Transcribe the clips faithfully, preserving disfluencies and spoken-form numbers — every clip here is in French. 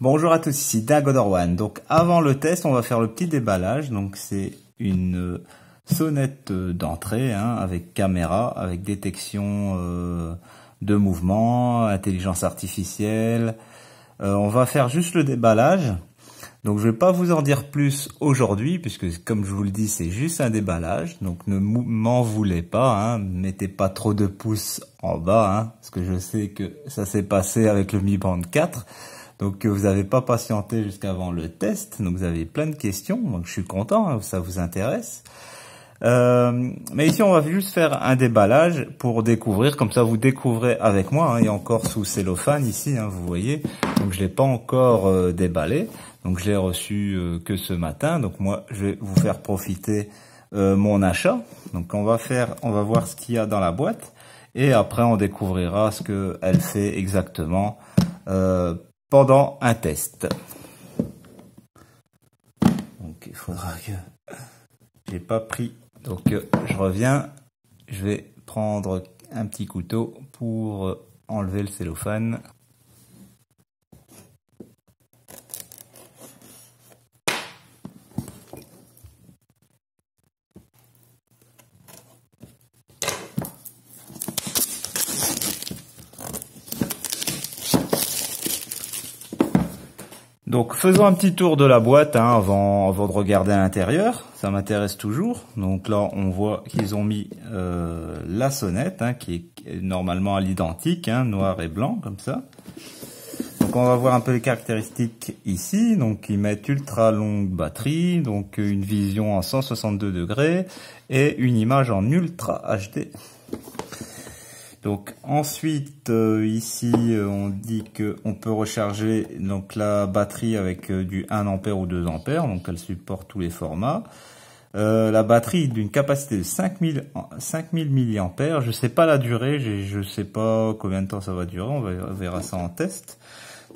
Bonjour à tous, ici Dagodorwan. Donc avant le test, on va faire le petit déballage. Donc c'est une sonnette d'entrée hein, avec caméra, avec détection euh, de mouvement, intelligence artificielle. Euh, on va faire juste le déballage. Donc je vais pas vous en dire plus aujourd'hui puisque comme je vous le dis, c'est juste un déballage. Donc ne m'en voulez pas, hein, mettez pas trop de pouces en bas hein, parce que je sais que ça s'est passé avec le Mi Band quatre. Donc vous n'avez pas patienté jusqu'avant le test, donc vous avez plein de questions, donc je suis content, hein, ça vous intéresse. Euh, mais ici on va juste faire un déballage pour découvrir, comme ça vous découvrez avec moi, hein, et encore sous cellophane ici, hein, vous voyez, donc je l'ai pas encore euh, déballé, donc je l'ai reçu euh, que ce matin, donc moi je vais vous faire profiter euh, mon achat. Donc on va faire, on va voir ce qu'il y a dans la boîte, et après on découvrira ce que elle fait exactement euh, pendant un test. Donc il faudra que... J'ai pas pris. Donc je reviens. Je vais prendre un petit couteau pour enlever le cellophane. Donc faisons un petit tour de la boîte hein, avant, avant de regarder à l'intérieur, ça m'intéresse toujours. Donc là on voit qu'ils ont mis euh, la sonnette hein, qui est normalement à l'identique, hein, noir et blanc comme ça. Donc on va voir un peu les caractéristiques ici. Donc ils mettent ultra longue batterie, donc une vision en cent soixante-deux degrés et une image en ultra H D. Donc ensuite euh, ici euh, on dit que on peut recharger donc la batterie avec euh, du un ampère ou deux ampères, donc elle supporte tous les formats. Euh, la batterie d'une capacité de cinq mille, cinq mille milliampères heure. Je sais pas la durée, je sais pas combien de temps ça va durer, on, va, on verra ça en test.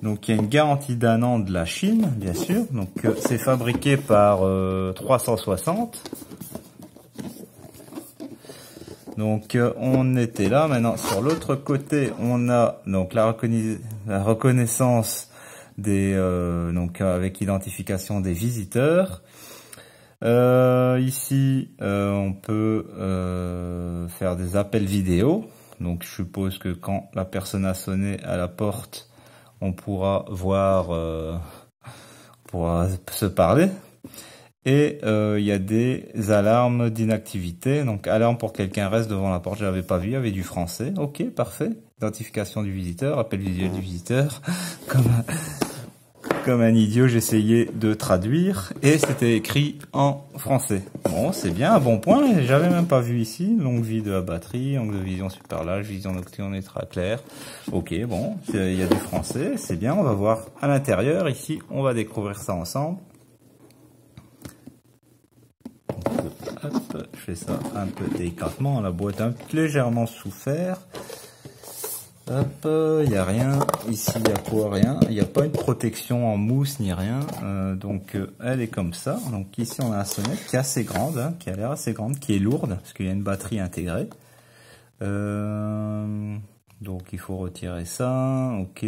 Donc il y a une garantie d'un an de la Chine bien sûr. Donc euh, c'est fabriqué par euh, trois cent soixante. Donc on était là, maintenant sur l'autre côté on a donc la, reconna... la reconnaissance des euh, donc avec identification des visiteurs. Euh, ici euh, on peut euh, faire des appels vidéo, donc je suppose que quand la personne a sonné à la porte on pourra voir, euh, on pourra se parler. Et il euh, y a des alarmes d'inactivité, donc alarme pour que quelqu'un reste devant la porte, je l'avais pas vu, il y avait du français, ok, parfait. Identification du visiteur, appel visuel du visiteur, comme un, comme un idiot j'essayais de traduire, et c'était écrit en français. Bon, c'est bien, un bon point, j'avais même pas vu ici, longue vie de la batterie, angle de vision super large, vision nocturne ultra claire, ok, bon, il y a du français, c'est bien, on va voir à l'intérieur, ici on va découvrir ça ensemble. Hop, je fais ça un peu délicatement, la boîte a légèrement souffert. Hop, il n'y a rien, ici il n'y a quoi, rien, il n'y a pas une protection en mousse ni rien, euh, donc euh, elle est comme ça. Donc ici on a la sonnette qui est assez grande, hein, qui a l'air assez grande, qui est lourde, parce qu'il y a une batterie intégrée. Euh, donc il faut retirer ça, ok.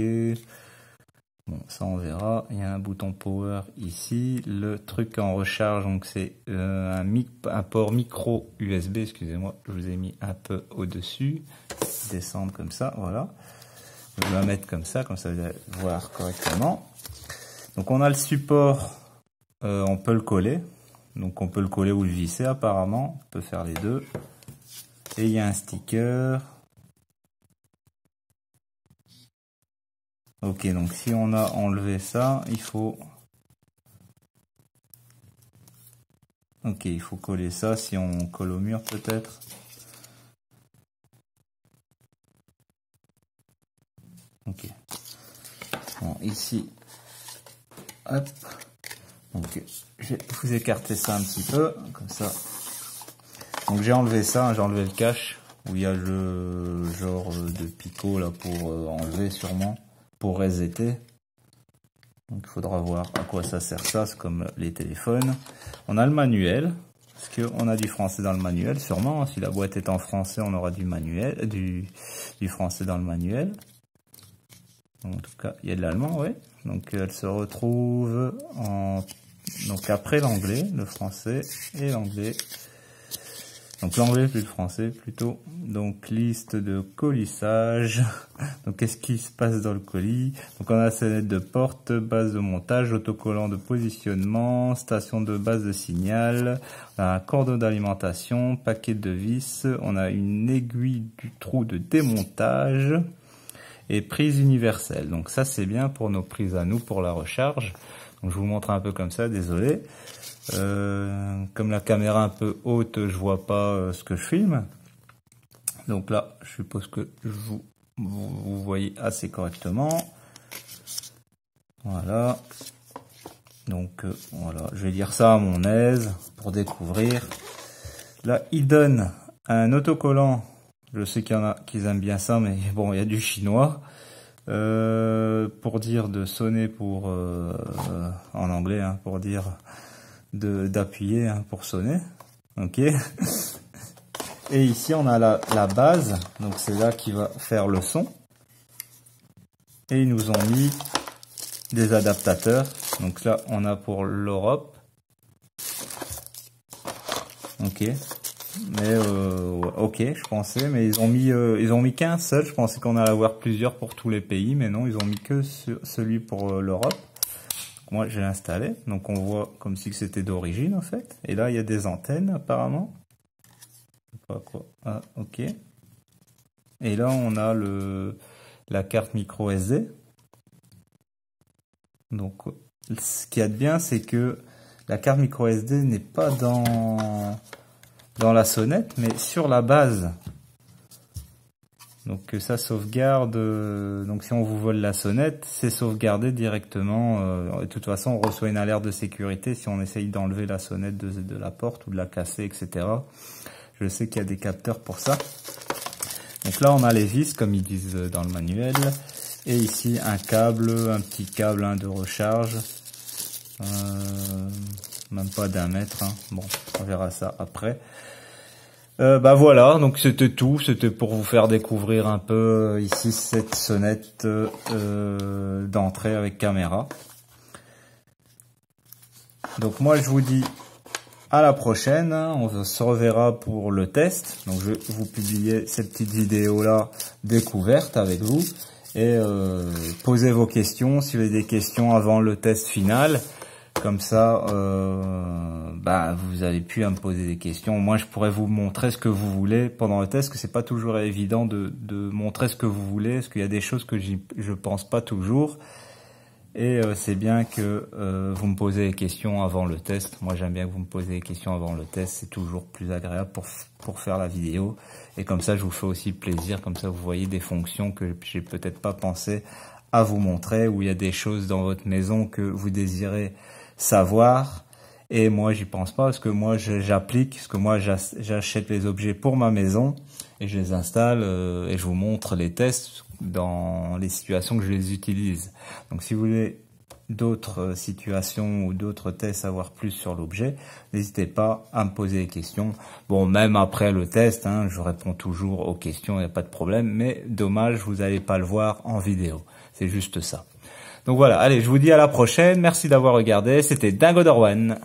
Bon, ça on verra, il y a un bouton power ici, le truc en recharge, donc c'est euh, un, un port micro U S B, excusez-moi, je vous ai mis un peu au-dessus, descendre comme ça, voilà, je vais la mettre comme ça, comme ça vous allez voir correctement. Donc on a le support, euh, on peut le coller, donc on peut le coller ou le visser apparemment, on peut faire les deux, et il y a un sticker. Ok, donc si on a enlevé ça, il faut... Ok, il faut coller ça, si on colle au mur peut-être. Ok. Bon, ici, hop. Donc, je vais vous écarter ça un petit peu, comme ça. Donc j'ai enlevé ça, j'ai enlevé le cache, où il y a le genre de picot là pour enlever sûrement. Pour resetter, donc il faudra voir à quoi ça sert, ça c'est comme les téléphones. On a le manuel, parce que on a du français dans le manuel sûrement, si la boîte est en français on aura du manuel, du, du français dans le manuel. Donc, en tout cas, il y a de l'allemand, oui. Donc, elle se retrouve en... Donc, après l'anglais, le français et l'anglais. Donc, l'anglais plus le français, plutôt. Donc, liste de colissage. Donc, qu'est-ce qui se passe dans le colis? Donc, on a sa lettre de porte, base de montage, autocollant de positionnement, station de base de signal, on a un cordon d'alimentation, paquet de vis, on a une aiguille du trou de démontage et prise universelle. Donc, ça, c'est bien pour nos prises à nous, pour la recharge. Donc, je vous montre un peu comme ça, désolé. Euh, comme la caméra un peu haute, je vois pas euh, ce que je filme. Donc là, je suppose que je vous, vous, vous voyez assez correctement. Voilà. Donc euh, voilà, je vais lire ça à mon aise pour découvrir. Là, il donne un autocollant. Je sais qu'il y en a qui aiment bien ça, mais bon, il y a du chinois. Euh, pour dire de sonner pour euh, euh, en anglais, hein, pour dire... d'appuyer hein, pour sonner, ok. Et ici on a la, la base, donc c'est là qui va faire le son, et ils nous ont mis des adaptateurs. Donc là on a pour l'Europe, ok, mais euh, ok je pensais, mais ils ont mis euh, ils ont mis qu'un seul. Je pensais qu'on allait avoir plusieurs pour tous les pays, mais non, ils ont mis que celui pour euh, l'Europe. Moi, j'ai installé, donc on voit comme si c'était d'origine en fait. Et là, il y a des antennes apparemment. Je sais pas quoi. Ah, ok. Et là, on a le la carte micro S D. Donc, ce qu'il y a de bien, c'est que la carte micro S D n'est pas dans dans la sonnette, mais sur la base. Donc ça sauvegarde, euh, donc si on vous vole la sonnette, c'est sauvegardé directement. Euh, de toute façon, on reçoit une alerte de sécurité si on essaye d'enlever la sonnette de, de la porte ou de la casser, et cetera. Je sais qu'il y a des capteurs pour ça. Donc là, on a les vis, comme ils disent dans le manuel. Et ici, un câble, un petit câble hein, de recharge. Euh, même pas d'un mètre. Hein. Bon, on verra ça après. Euh, bah voilà, donc c'était tout, c'était pour vous faire découvrir un peu euh, ici cette sonnette euh, d'entrée avec caméra. Donc moi je vous dis à la prochaine, on se reverra pour le test. Donc je vais vous publier cette petite vidéo là découverte avec vous et euh, posez vos questions si vous avez des questions avant le test final. Comme ça, euh, bah, vous avez pu hein, me poser des questions. Moi, je pourrais vous montrer ce que vous voulez pendant le test, parce que c'est pas toujours évident de, de montrer ce que vous voulez, parce qu'il y a des choses que je pense pas toujours. Et euh, c'est bien que euh, vous me posez des questions avant le test. Moi, j'aime bien que vous me posez des questions avant le test. C'est toujours plus agréable pour pour faire la vidéo. Et comme ça, je vous fais aussi plaisir. Comme ça, vous voyez des fonctions que j'ai peut-être pas pensé à vous montrer, où il y a des choses dans votre maison que vous désirez savoir, et moi j'y pense pas parce que moi j'applique, parce que moi j'achète les objets pour ma maison et je les installe euh, et je vous montre les tests dans les situations que je les utilise. Donc si vous voulez d'autres situations ou d'autres tests, savoir plus sur l'objet, n'hésitez pas à me poser des questions. Bon, même après le test, hein, je réponds toujours aux questions, il n'y a pas de problème, mais dommage, vous n'allez pas le voir en vidéo, c'est juste ça. Donc voilà, allez, je vous dis à la prochaine. Merci d'avoir regardé. C'était Dagodorwan.